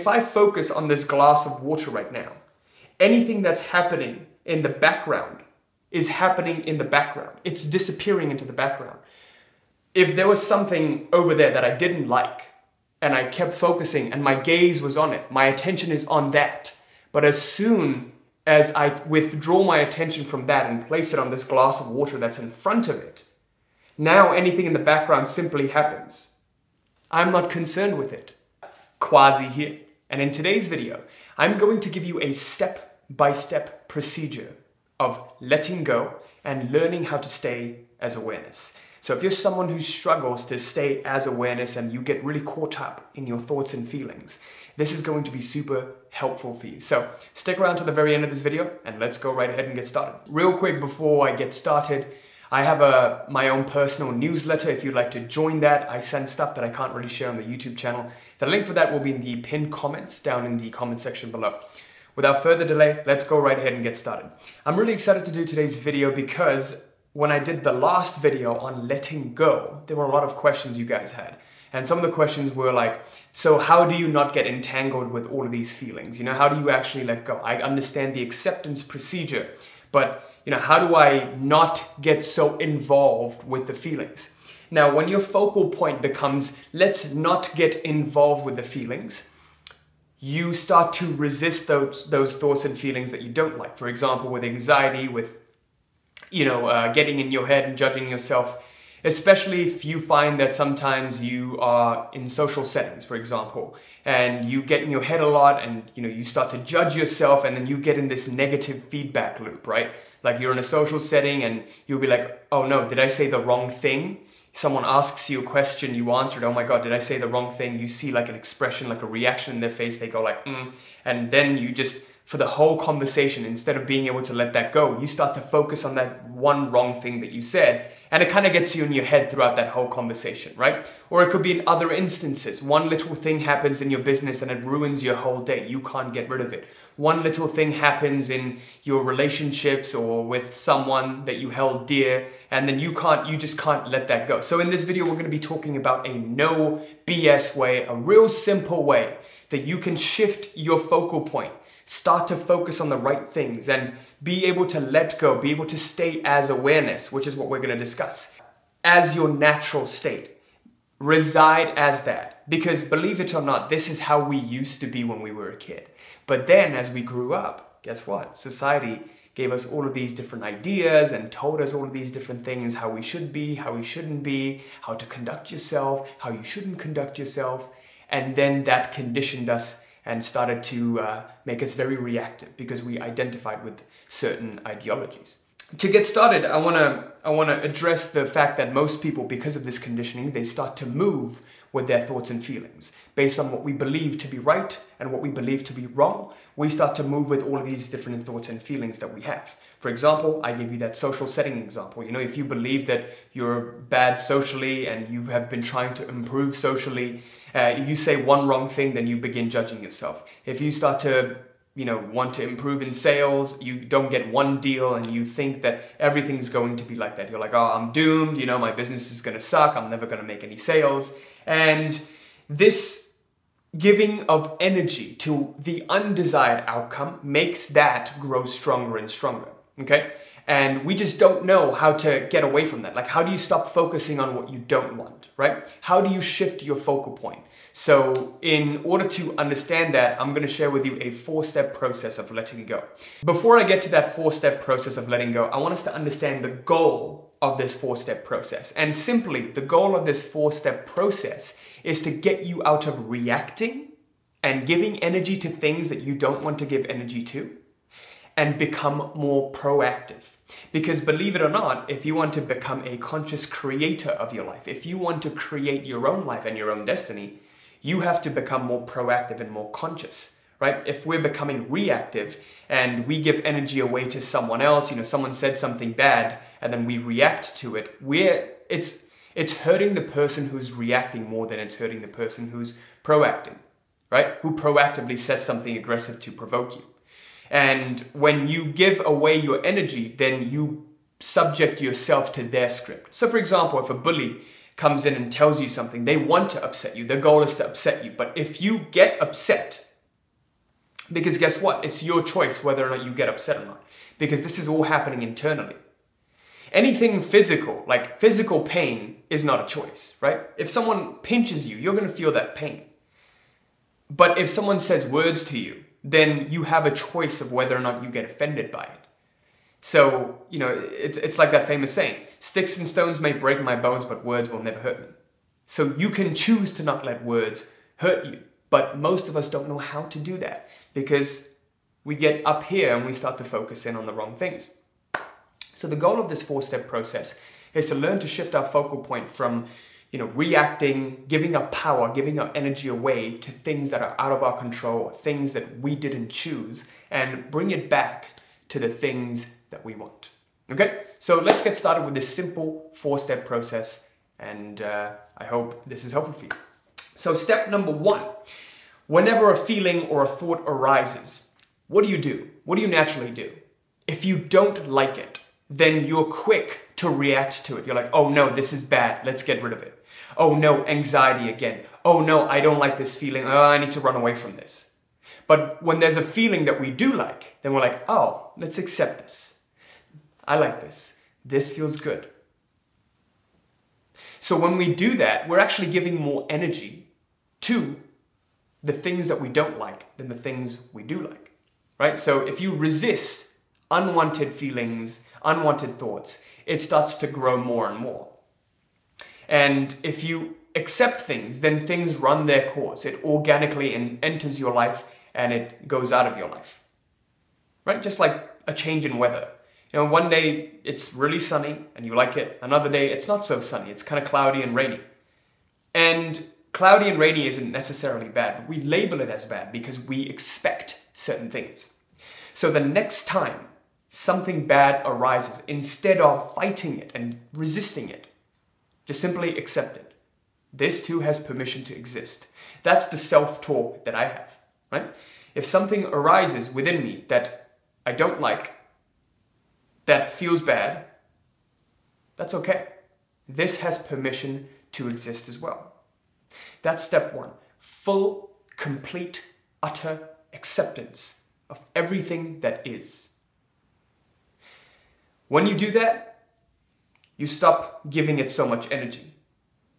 if I focus on this glass of water right now, anything that's happening in the background is happening in the background. It's disappearing into the background. If there was something over there that I didn't like, and I kept focusing and my gaze was on it, my attention is on that. But as soon as I withdraw my attention from that and place it on this glass of water that's in front of it, now anything in the background simply happens. I'm not concerned with it. Kwazi here. And in today's video, I'm going to give you a step-by-step procedure of letting go and learning how to stay as awareness. So if you're someone who struggles to stay as awareness and you get really caught up in your thoughts and feelings, this is going to be super helpful for you. So stick around to the very end of this video and let's go right ahead and get started. Real quick before I get started, I have my own personal newsletter. If you'd like to join that, I send stuff that I can't really share on the YouTube channel. The link for that will be in the pinned comments down in the comment section below. Without further delay, let's go right ahead and get started. I'm really excited to do today's video because when I did the last video on letting go, there were a lot of questions you guys had. And some of the questions were like, so how do you not get entangled with all of these feelings? You know, how do you actually let go? I understand the acceptance procedure, but you know, how do I not get so involved with the feelings? Now, when your focal point becomes, let's not get involved with the feelings, you start to resist those thoughts and feelings that you don't like. For example, with anxiety, with getting in your head and judging yourself, especially if you find that sometimes you are in social settings, for example, and you get in your head a lot and, you know, you start to judge yourself and then you get in this negative feedback loop, right? Like you're in a social setting and you'll be like, oh no, did I say the wrong thing? Someone asks you a question, you answer it, oh my God, did I say the wrong thing? You see like an expression, like a reaction in their face, they go like, and then you just, for the whole conversation, instead of being able to let that go, you start to focus on that one wrong thing that you said, and it kind of gets you in your head throughout that whole conversation, right? Or it could be in other instances. One little thing happens in your business and it ruins your whole day. You can't get rid of it. One little thing happens in your relationships or with someone that you held dear, and then you just can't let that go. So in this video, we're going to be talking about a no BS way, a real simple way that you can shift your focal point. Start to focus on the right things and be able to let go, be able to stay as awareness, which is what we're going to discuss, as your natural state. Reside as that. Because believe it or not, this is how we used to be when we were a kid. But then as we grew up, guess what? Society gave us all of these different ideas and told us all of these different things, how we should be, how we shouldn't be, how to conduct yourself, how you shouldn't conduct yourself. And then that conditioned us and started to make us very reactive because we identified with certain ideologies. To get started, I wanna address the fact that most people, because of this conditioning, they start to move with their thoughts and feelings. Based on what we believe to be right and what we believe to be wrong, we start to move with all of these different thoughts and feelings that we have. For example, I gave you that social setting example. You know, if you believe that you're bad socially and you have been trying to improve socially, if you say one wrong thing, then you begin judging yourself. If you start to want to improve in sales, you don't get one deal and you think that everything's going to be like that. You're like, oh, I'm doomed, you know, my business is going to suck, I'm never going to make any sales. And this giving of energy to the undesired outcome makes that grow stronger and stronger, okay? And we just don't know how to get away from that. Like, how do you stop focusing on what you don't want, right? How do you shift your focal point? So in order to understand that, I'm going to share with you a four-step process of letting go. Before I get to that four-step process of letting go, I want us to understand the goal of this four-step process. And simply, the goal of this four-step process is to get you out of reacting and giving energy to things that you don't want to give energy to and become more proactive. Because believe it or not, if you want to become a conscious creator of your life, if you want to create your own life and your own destiny, you have to become more proactive and more conscious, right? If we're becoming reactive and we give energy away to someone else, you know, someone said something bad and then we react to it, it's hurting the person who's reacting more than it's hurting the person who's proactive, right? Who proactively says something aggressive to provoke you. And when you give away your energy, then you subject yourself to their script. So for example, if a bully comes in and tells you something, they want to upset you. Their goal is to upset you. But if you get upset Because guess what? It's your choice whether or not you get upset or not. Because this is all happening internally. Anything physical, like physical pain, is not a choice, right? If someone pinches you, you're going to feel that pain. But if someone says words to you, then you have a choice of whether or not you get offended by it. So, you know, it's like that famous saying, sticks and stones may break my bones, but words will never hurt me. So you can choose to not let words hurt you. But most of us don't know how to do that because we get up here and we start to focus in on the wrong things. So the goal of this four-step process is to learn to shift our focal point from, you know, reacting, giving our power, giving our energy away to things that are out of our control, things that we didn't choose, and bring it back to the things that we want. Okay, so let's get started with this simple four-step process, and I hope this is helpful for you. So step number one, whenever a feeling or a thought arises, what do you do? What do you naturally do? If you don't like it, then you're quick to react to it. You're like, oh no, this is bad. Let's get rid of it. Oh no, anxiety again. Oh no, I don't like this feeling. Oh, I need to run away from this. But when there's a feeling that we do like, then we're like, oh, let's accept this. I like this. This feels good. So when we do that, we're actually giving more energy to the things that we don't like than the things we do like, right? So if you resist unwanted feelings, unwanted thoughts, it starts to grow more and more. And if you accept things, then things run their course. It organically enters your life and it goes out of your life, right? Just like a change in weather. You know, one day it's really sunny and you like it. Another day it's not so sunny. It's kind of cloudy and rainy. And cloudy and rainy isn't necessarily bad, but we label it as bad because we expect certain things. So the next time something bad arises, instead of fighting it and resisting it, just simply accept it. This too has permission to exist. That's the self-talk that I have, right? If something arises within me that I don't like, that feels bad, that's okay. This has permission to exist as well. That's step one. Full, complete, utter acceptance of everything that is. When you do that, you stop giving it so much energy,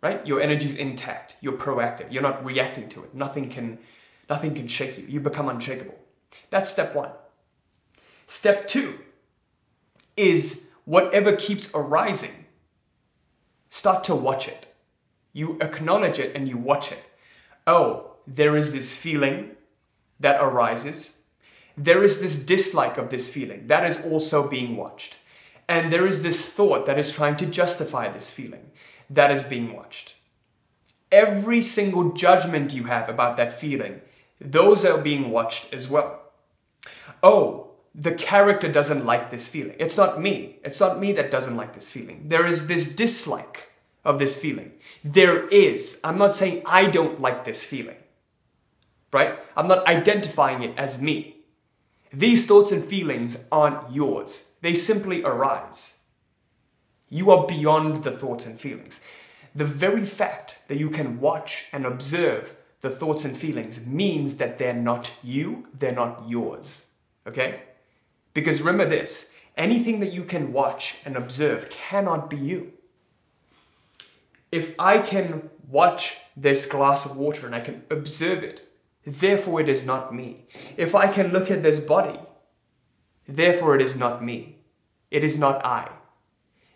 right? Your energy's intact. You're proactive. You're not reacting to it. Nothing can shake you. You become unshakable. That's step one. Step two is whatever keeps arising, start to watch it. You acknowledge it and you watch it. Oh, there is this feeling that arises. There is this dislike of this feeling that is also being watched. And there is this thought that is trying to justify this feeling that is being watched. Every single judgment you have about that feeling, those are being watched as well. Oh, the character doesn't like this feeling. It's not me. It's not me that doesn't like this feeling. There is this dislike of this feeling. There is. I'm not saying I don't like this feeling, right? I'm not identifying it as me. These thoughts and feelings aren't yours. They simply arise. You are beyond the thoughts and feelings. The very fact that you can watch and observe the thoughts and feelings means that they're not you. They're not yours. Okay? Because remember this, anything that you can watch and observe cannot be you. If I can watch this glass of water and I can observe it, therefore it is not me. If I can look at this body, therefore it is not me. It is not I.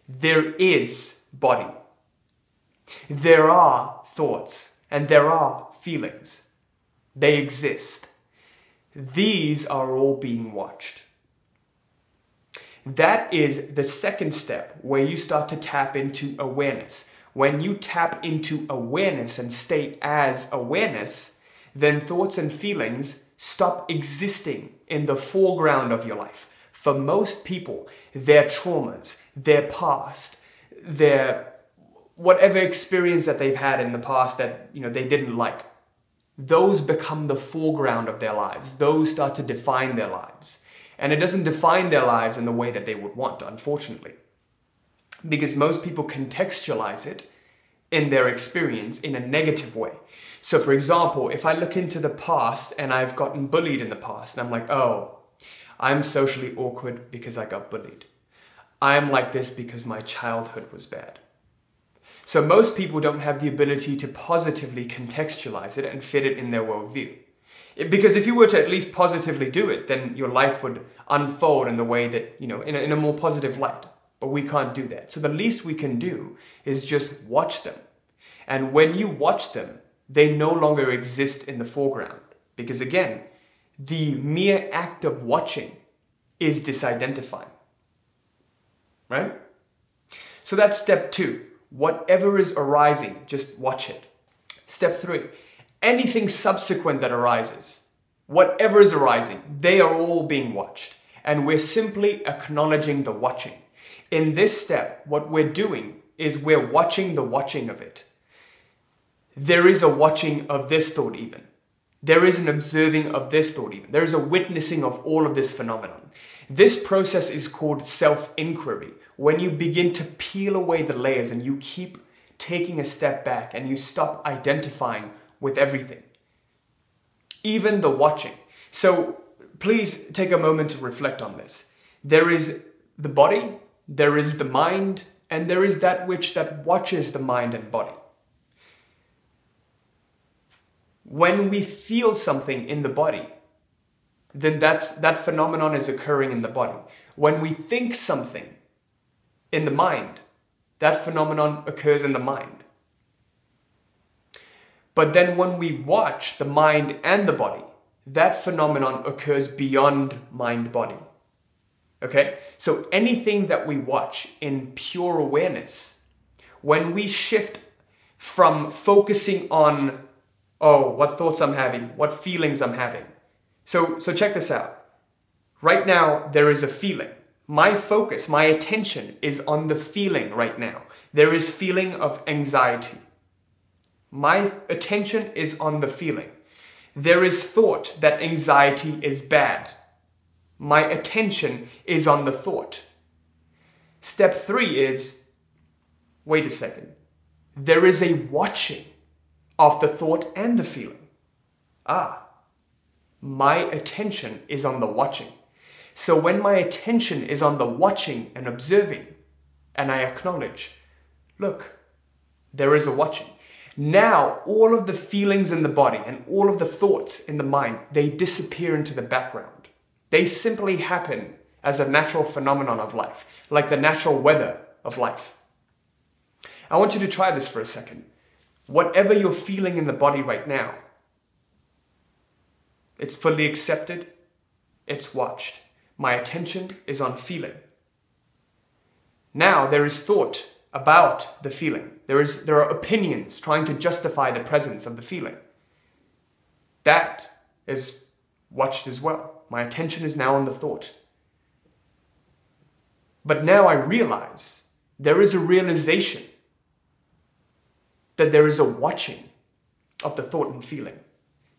There is body. There are thoughts and there are feelings. They exist. These are all being watched. That is the second step where you start to tap into awareness. When you tap into awareness and stay as awareness, then thoughts and feelings stop existing in the foreground of your life. For most people, their traumas, their past, their whatever experience that they've had in the past that, you know, they didn't like, those become the foreground of their lives. Those start to define their lives. And it doesn't define their lives in the way that they would want, unfortunately. Because most people contextualize it in their experience in a negative way. So for example, if I look into the past and I've gotten bullied in the past and I'm like, oh, I'm socially awkward because I got bullied. I'm like this because my childhood was bad. So most people don't have the ability to positively contextualize it and fit it in their worldview. Because if you were to at least positively do it, then your life would unfold in the way that, you know, in a more positive light. But we can't do that. So the least we can do is just watch them. And when you watch them, they no longer exist in the foreground. Because again, the mere act of watching is disidentifying. Right? So that's step two. Whatever is arising, just watch it. Step three. Anything subsequent that arises, whatever is arising, they are all being watched. And we're simply acknowledging the watching. In this step, what we're doing is we're watching the watching of it. There is a watching of this thought even. There is an observing of this thought even. There is a witnessing of all of this phenomenon. This process is called self-inquiry. When you begin to peel away the layers and you keep taking a step back and you stop identifying with everything, even the watching. So please take a moment to reflect on this. There is the body, there is the mind, and there is that which that watches the mind and body. When we feel something in the body, then that phenomenon is occurring in the body. When we think something in the mind, that phenomenon occurs in the mind. But then when we watch the mind and the body, that phenomenon occurs beyond mind-body. Okay? So anything that we watch in pure awareness, when we shift from focusing on, oh, what thoughts I'm having, what feelings I'm having. So check this out. Right now, there is a feeling. My focus, my attention is on the feeling right now. There is feeling of anxiety. My attention is on the feeling. There is thought that anxiety is bad. My attention is on the thought. Step three is, wait a second. There is a watching of the thought and the feeling. Ah, my attention is on the watching. So when my attention is on the watching and observing, and I acknowledge, look, there is a watching. Now, all of the feelings in the body and all of the thoughts in the mind, they disappear into the background. They simply happen as a natural phenomenon of life, like the natural weather of life. I want you to try this for a second. Whatever you're feeling in the body right now, it's fully accepted, it's watched. My attention is on feeling. Now, there is thought about the feeling. There are opinions trying to justify the presence of the feeling. That is watched as well. My attention is now on the thought. But now I realize there is a realization that there is a watching of the thought and feeling.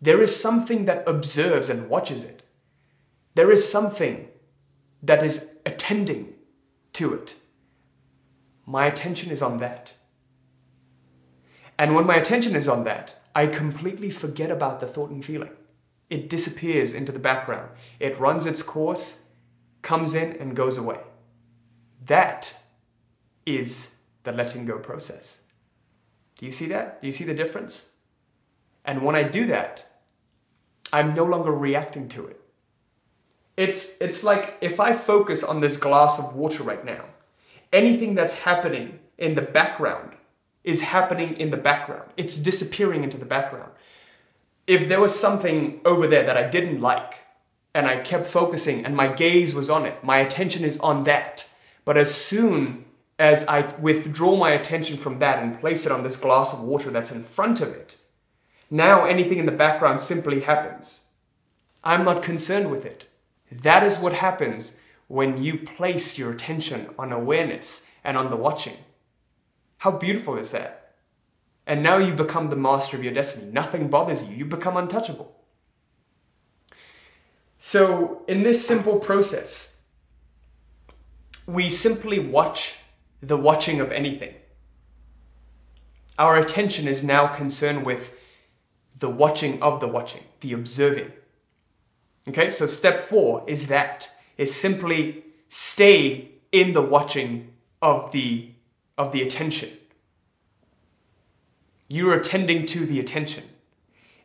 There is something that observes and watches it. There is something that is attending to it. My attention is on that. And when my attention is on that, I completely forget about the thought and feeling. It disappears into the background. It runs its course, comes in and goes away. That is the letting go process. Do you see that? Do you see the difference? And when I do that, I'm no longer reacting to it. It's like if I focus on this glass of water right now, anything that's happening in the background is happening in the background. It's disappearing into the background. If there was something over there that I didn't like, and I kept focusing and my gaze was on it, my attention is on that. But as soon as I withdraw my attention from that and place it on this glass of water that's in front of it, now anything in the background simply happens. I'm not concerned with it. That is what happens when you place your attention on awareness and on the watching. How beautiful is that? And now you become the master of your destiny. Nothing bothers you. You become untouchable. So in this simple process, we simply watch the watching of anything. Our attention is now concerned with the watching of the watching, the observing. Okay, so step four is that, is simply stay in the watching of the attention. You're attending to the attention.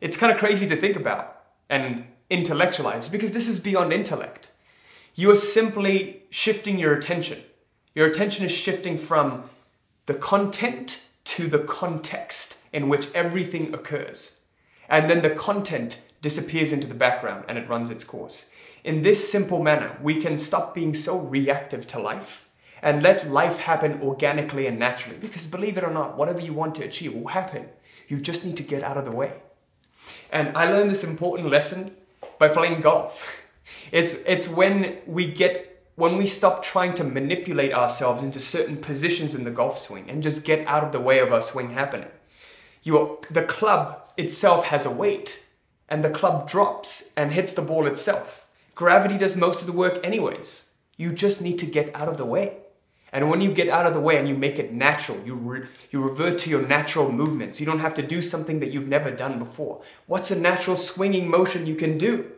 It's kind of crazy to think about and intellectualize because this is beyond intellect. You are simply shifting your attention. Your attention is shifting from the content to the context in which everything occurs. And then the content disappears into the background and it runs its course. In this simple manner, we can stop being so reactive to life and let life happen organically and naturally. Because believe it or not, whatever you want to achieve will happen. You just need to get out of the way. And I learned this important lesson by playing golf. It's when we stop trying to manipulate ourselves into certain positions in the golf swing and just get out of the way of our swing happening. The club itself has a weight and the club drops and hits the ball itself. Gravity does most of the work anyways. You just need to get out of the way. And when you get out of the way and you make it natural, you revert to your natural movements. You don't have to do something that you've never done before. What's a natural swinging motion you can do?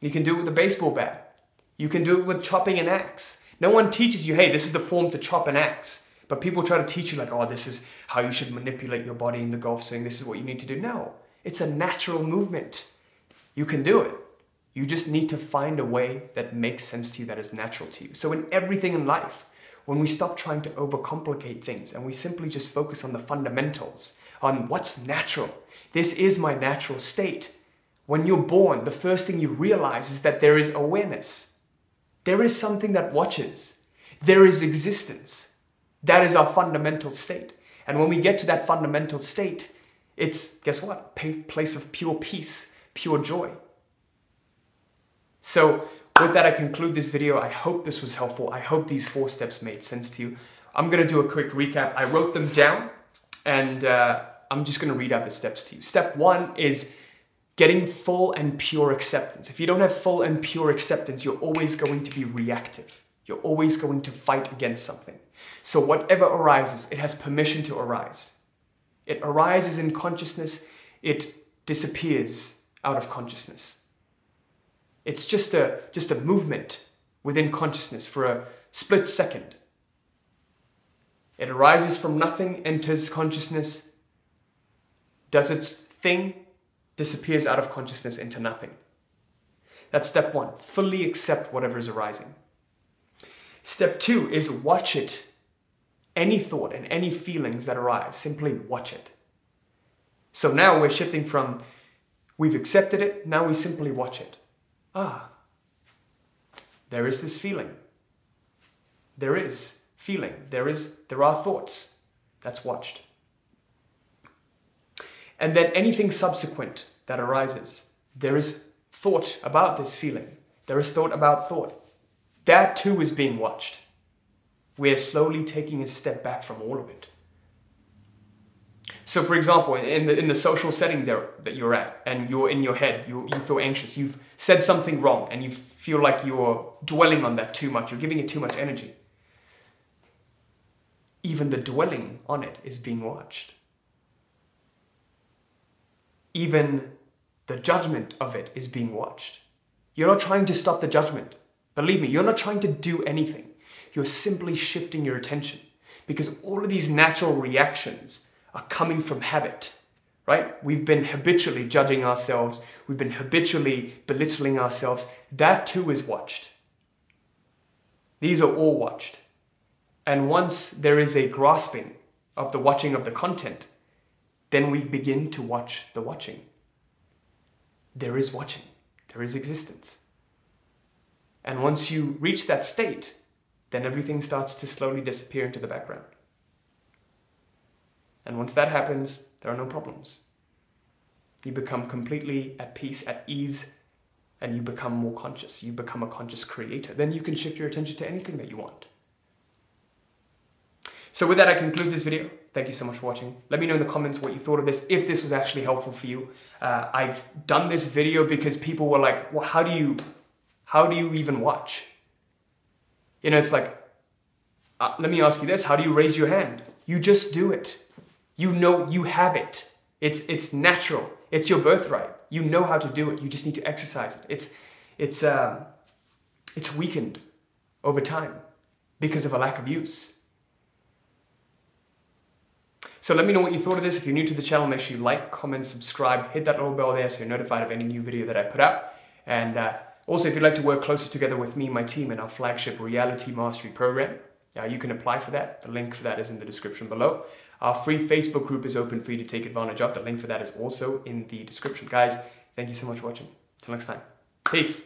You can do it with a baseball bat. You can do it with chopping an axe. No one teaches you, hey, this is the form to chop an axe. But people try to teach you like, oh, this is how you should manipulate your body in the golf swing. This is what you need to do. No, it's a natural movement. You can do it. You just need to find a way that makes sense to you, that is natural to you. So in everything in life, when we stop trying to overcomplicate things and we simply just focus on the fundamentals, on what's natural. This is my natural state. When you're born, the first thing you realize is that there is awareness. There is something that watches. There is existence. That is our fundamental state. And when we get to that fundamental state, it's, guess what? A place of pure peace, pure joy. So with that, I conclude this video. I hope this was helpful. I hope these 4 steps made sense to you. I'm going to do a quick recap. I wrote them down and I'm just going to read out the steps to you. Step 1 is getting full and pure acceptance. If you don't have full and pure acceptance, you're always going to be reactive. You're always going to fight against something. So whatever arises, it has permission to arise. It arises in consciousness. It disappears out of consciousness. It's just a movement within consciousness for a split second. It arises from nothing, enters consciousness, does its thing, disappears out of consciousness into nothing. That's step 1, fully accept whatever is arising. Step 2 is watch it. Any thought and any feelings that arise, simply watch it. So now we're shifting from we've accepted it, now we simply watch it. Ah, there is this feeling. There is feeling. There are thoughts. That's watched. And then anything subsequent that arises, there is thought about this feeling. There is thought about thought. That too is being watched. We are slowly taking a step back from all of it. So for example, in the social setting there that you're at and you're in your head, you feel anxious, you've said something wrong and you feel like you're dwelling on that too much, you're giving it too much energy. Even the dwelling on it is being watched. Even the judgment of it is being watched. You're not trying to stop the judgment. Believe me, you're not trying to do anything. You're simply shifting your attention because all of these natural reactions are coming from habit, right? We've been habitually judging ourselves. We've been habitually belittling ourselves. That too is watched. These are all watched. And once there is a grasping of the watching of the content, then we begin to watch the watching. There is watching. There is existence. And once you reach that state, then everything starts to slowly disappear into the background. And once that happens, there are no problems. You become completely at peace, at ease, and you become more conscious. You become a conscious creator. Then you can shift your attention to anything that you want. So with that, I conclude this video. Thank you so much for watching. Let me know in the comments what you thought of this, if this was actually helpful for you. I've done this video because people were like, well, how do you even watch? You know, it's like, let me ask you this. How do you raise your hand? You just do it. You know you have it. It's natural. It's your birthright. You know how to do it. You just need to exercise it. It's weakened over time because of a lack of use. So let me know what you thought of this. If you're new to the channel, make sure you like, comment, subscribe, hit that little bell there so you're notified of any new video that I put up. And also, if you'd like to work closer together with me and my team in our flagship Reality Mastery program, you can apply for that. The link for that is in the description below. Our free Facebook group is open for you to take advantage of. The link for that is also in the description. Guys, thank you so much for watching. Till next time. Peace.